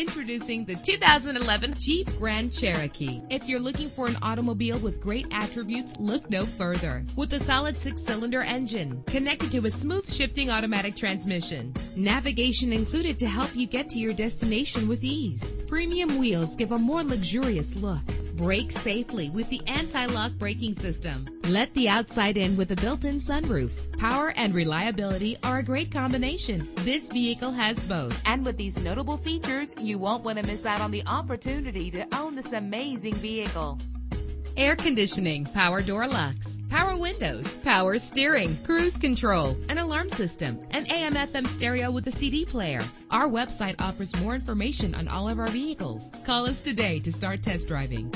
Introducing the 2011 Jeep Grand Cherokee. If you're looking for an automobile with great attributes, look no further. With a solid 6-cylinder engine connected to a smooth shifting automatic transmission, navigation included to help you get to your destination with ease. Premium wheels give a more luxurious look. Brake safely with the anti-lock braking system. Let the outside in with a built-in sunroof. Power and reliability are a great combination. This vehicle has both. And with these notable features, you won't want to miss out on the opportunity to own this amazing vehicle. Air conditioning, power door locks, power windows, power steering, cruise control, an alarm system, an AM/FM stereo with a CD player. Our website offers more information on all of our vehicles. Call us today to start test driving.